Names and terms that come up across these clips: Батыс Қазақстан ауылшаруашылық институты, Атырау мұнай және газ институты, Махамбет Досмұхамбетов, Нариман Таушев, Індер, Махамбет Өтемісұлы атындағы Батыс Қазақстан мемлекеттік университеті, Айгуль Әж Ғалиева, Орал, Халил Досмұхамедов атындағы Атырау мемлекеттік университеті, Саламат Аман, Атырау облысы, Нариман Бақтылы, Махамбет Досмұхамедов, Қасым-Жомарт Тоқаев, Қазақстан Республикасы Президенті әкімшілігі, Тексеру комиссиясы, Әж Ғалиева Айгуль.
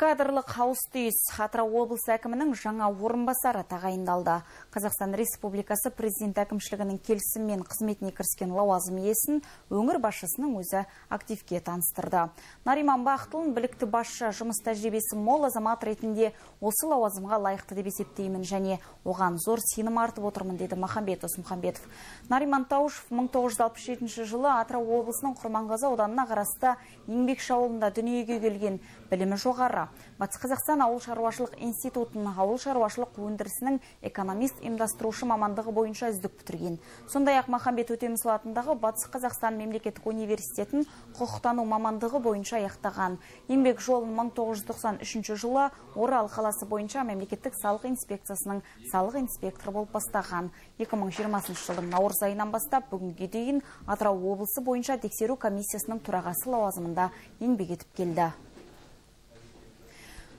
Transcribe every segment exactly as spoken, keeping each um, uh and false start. Кадрлық ауыс-түйіс Атырау облысы әкімінің жаңа орынбасары тағайындалды. Қазақстан Республикасы Президенті әкімшілігінің келісімімен қызметіне кіріскен лауазым иесін өңір басшысының өзі активке таныстырды. Нариман Бақтылын білікті басшы, жұмыс тәжірибесі мол азамат ретінде осы лауазымға лайықты деп есептеймін және оған зор сенім артып отырмын, деді Махамбет Досмұхамбетов. Нариман Таушев мың тоғыз жүз алпыс жетінші жылы Атырау облысының Құрманғазы ауданына қарасты Еңбекші ауылында дүниеге келген, білімі жоғары. Батыс Қазақстан ауыл шаруашылық институтының ауыл шаруашылық өндірісінің экономист-ұйымдастырушы мамандығы бойынша үздік бітірген. Сондай-ақ Махамбет Өтемісұлы атындағы Батыс Қазақстан мемлекеттік университетін құқықтану мамандығы бойынша аяқтаған. Еңбек жолын мың тоғыз жүз тоқсан үшінші жылы Орал қаласы бойынша мемлекеттік салық инспекциясының салық инспекторы болып бастаған. екі мың жиырмасыншы жылдың наурыз айынан бастап бүгінге дейін Атырау облысы бойынша Тексеру комиссиясының төрағасы лауазымында еңбек етіп келді.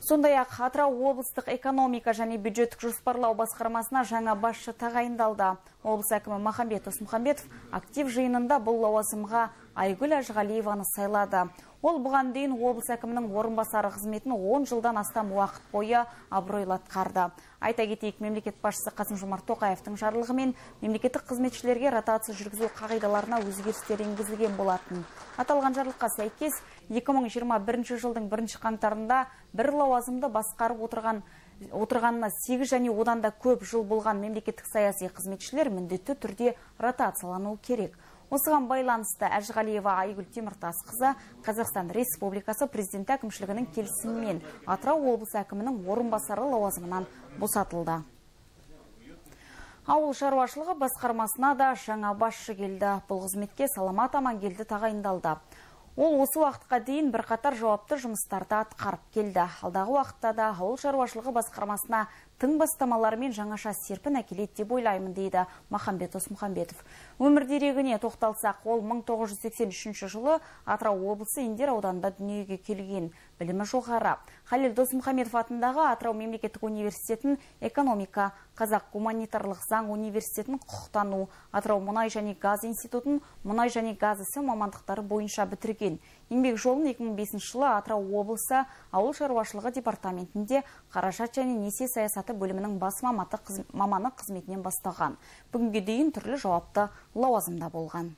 Сондай-ақ Атырау облыстық экономика және бюджеттік жоспарлау басқармасына жаңа басшы тағайындалды. Облыс әкімі Махамбет Досмұхамедов актив жиынында бұл лауазымға Айгуль Әж Ғалиеваны сайлады. Ол бұған дейін облыс әкімінің орынбасары қызметін он жылдан астам уақыт бойы абыройлы атқарды. Айта кетейік, мемлекет басшысы Қасым-Жомарт Тоқаевтың жарлығымен мемлекеттік қызметшілерге ротация жүргізу қағидаларына өзгерістер енгізілген болатын. Аталған жарлыққа сәйкес екі мың жиырма бірінші жылдың бірінші қаңтарында бір лауазымды басқарып отырған Отырғанына сегіз және одан да көп жыл болған мемлекеттік саяси қызметшілер міндетті түрде ротациялану керек. Осыған байланысты Әж Ғалиева Айгуль қызы Қазақстан Республикасы Президенті әкімшілігінің келісімімен Атырау облысы әкімінің орынбасары лауазымынан босатылды. Ауыл шаруашылығы басқармасына да жаңа басшы келді. Бұл қызметке Саламат Аман келді тағайындалды. Ол осы уақытқа дейін бірқатар жауапты жұмыстарды атқарып келді. Алдағы уақытта да ауыл шаруашылығы басқармасына тың бастамалармен жаңаша серпін әкеледі деп ойлаймын, дейді Махамбет Досмұхамбетов. Өмір дерегіне тоқталсақ, ол мың тоғыз жүз сексен үшінші жылы Атырау облысы Індер ауданында дүниеге келген, білімі жоғары. Халил Досмұхамедов атындағы Атырау мемлекеттік университетін экономика, Қазақ гуманитарлық заң университетін құқықтану, Атырау мұнай және газ институтын мұнай және газ ісі мамандықтары бойынша бітірген. Еңбек жолын екі мың бесінші жылы Атырау облысы ауыл шаруашылығы департаментінде қаражат және несие саясаты бөлімінің бас маманы қызметінен бастаған. Бүгінге дейін түрлі жауапты лауазымда болған.